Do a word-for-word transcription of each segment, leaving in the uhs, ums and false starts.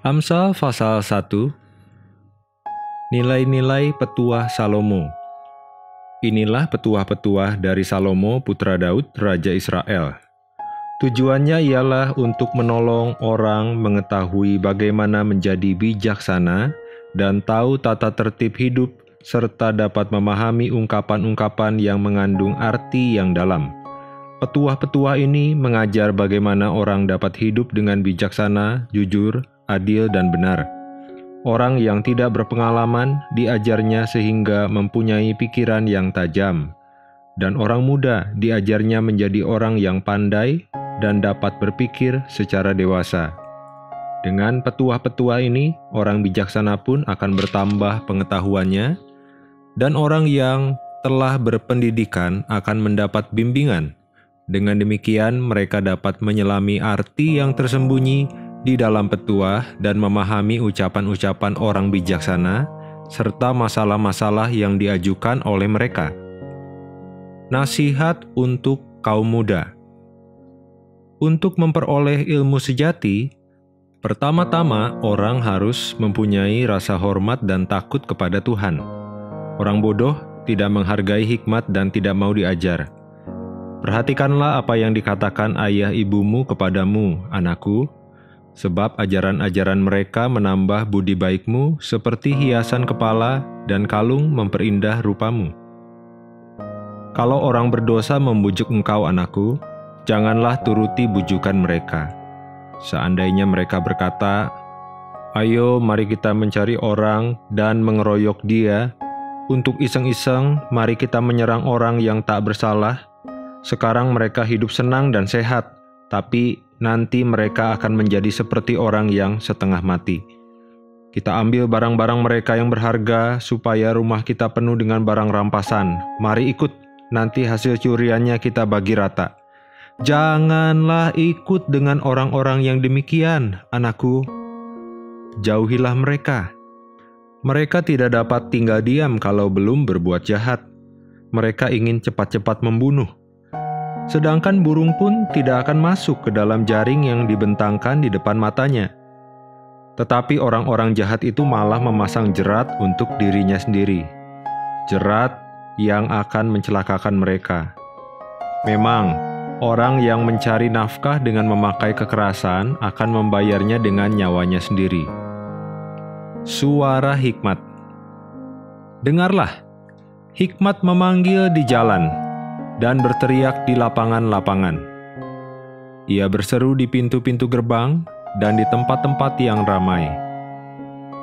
Amsal pasal satu. Nilai-nilai petuah Salomo. Inilah petuah-petuah dari Salomo putra Daud, Raja Israel. Tujuannya ialah untuk menolong orang mengetahui bagaimana menjadi bijaksana dan tahu tata tertib hidup, serta dapat memahami ungkapan-ungkapan yang mengandung arti yang dalam. Petuah-petuah ini mengajar bagaimana orang dapat hidup dengan bijaksana, jujur, adil, dan benar. Orang yang tidak berpengalaman diajarnya sehingga mempunyai pikiran yang tajam, dan orang muda diajarnya menjadi orang yang pandai dan dapat berpikir secara dewasa. Dengan petuah-petuah ini, orang bijaksana pun akan bertambah pengetahuannya, dan orang yang telah berpendidikan akan mendapat bimbingan. Dengan demikian, mereka dapat menyelami arti yang tersembunyi di dalam petuah dan memahami ucapan-ucapan orang bijaksana serta masalah-masalah yang diajukan oleh mereka. Nasihat untuk kaum muda. Untuk memperoleh ilmu sejati, pertama-tama orang harus mempunyai rasa hormat dan takut kepada Tuhan. Orang bodoh tidak menghargai hikmat dan tidak mau diajar. Perhatikanlah apa yang dikatakan ayah ibumu kepadamu, anakku, sebab ajaran-ajaran mereka menambah budi baikmu seperti hiasan kepala, dan kalung memperindah rupamu. Kalau orang berdosa membujuk engkau, anakku, janganlah turuti bujukan mereka. Seandainya mereka berkata, "Ayo mari kita mencari orang dan mengeroyok dia. Untuk iseng-iseng mari kita menyerang orang yang tak bersalah. Sekarang mereka hidup senang dan sehat, tapi nanti mereka akan menjadi seperti orang yang setengah mati. Kita ambil barang-barang mereka yang berharga, supaya rumah kita penuh dengan barang rampasan. Mari ikut, nanti hasil curiannya kita bagi rata." Janganlah ikut dengan orang-orang yang demikian, anakku. Jauhilah mereka. Mereka tidak dapat tinggal diam kalau belum berbuat jahat. Mereka ingin cepat-cepat membunuh. Sedangkan burung pun tidak akan masuk ke dalam jaring yang dibentangkan di depan matanya. Tetapi orang-orang jahat itu malah memasang jerat untuk dirinya sendiri, jerat yang akan mencelakakan mereka. Memang, orang yang mencari nafkah dengan memakai kekerasan akan membayarnya dengan nyawanya sendiri. Suara hikmat. Dengarlah, hikmat memanggil di jalan dan berteriak di lapangan-lapangan. Ia berseru di pintu-pintu gerbang dan di tempat-tempat yang ramai.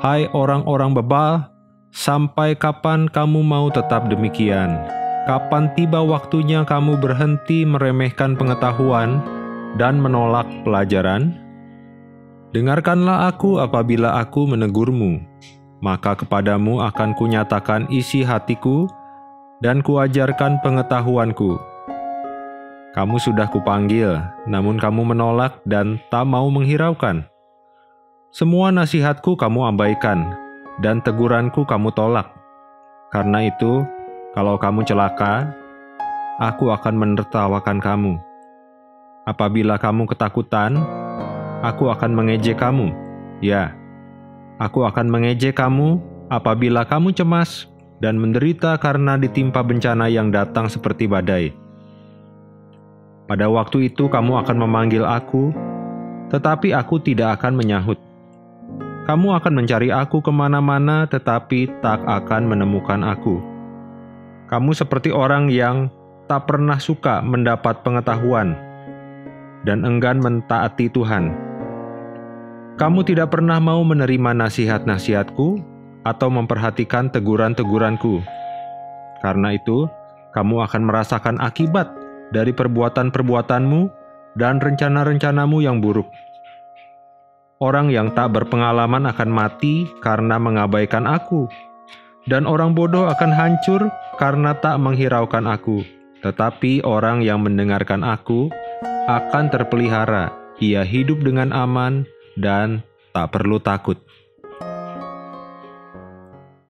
Hai orang-orang bebal, sampai kapan kamu mau tetap demikian? Kapan tiba waktunya kamu berhenti meremehkan pengetahuan dan menolak pelajaran? Dengarkanlah aku apabila aku menegurmu, maka kepadamu akan kunyatakan isi hatiku, dan kuajarkan pengetahuanku. Kamu sudah kupanggil, namun kamu menolak dan tak mau menghiraukan. Semua nasihatku kamu abaikan, dan teguranku kamu tolak. Karena itu, kalau kamu celaka, aku akan menertawakan kamu. Apabila kamu ketakutan, aku akan mengejek kamu. Ya, aku akan mengejek kamu apabila kamu cemas dan menderita karena ditimpa bencana yang datang seperti badai. Pada waktu itu kamu akan memanggil aku, tetapi aku tidak akan menyahut. Kamu akan mencari aku kemana-mana, tetapi tak akan menemukan aku. Kamu seperti orang yang tak pernah suka mendapat pengetahuan, dan enggan mentaati Tuhan. Kamu tidak pernah mau menerima nasihat-nasihatku, atau memperhatikan teguran-teguranku. Karena itu, kamu akan merasakan akibat dari perbuatan-perbuatanmu dan rencana-rencanamu yang buruk. Orang yang tak berpengalaman akan mati karena mengabaikan aku, dan orang bodoh akan hancur karena tak menghiraukan aku. Tetapi orang yang mendengarkan aku akan terpelihara. Ia hidup dengan aman dan tak perlu takut.